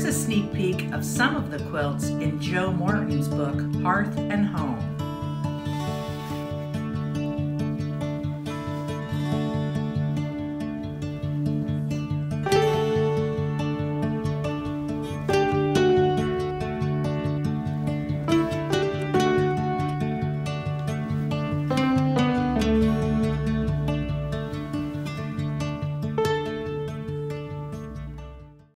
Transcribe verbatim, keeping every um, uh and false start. here's a sneak peek of some of the quilts in Jo Morton's book, Hearth and Home.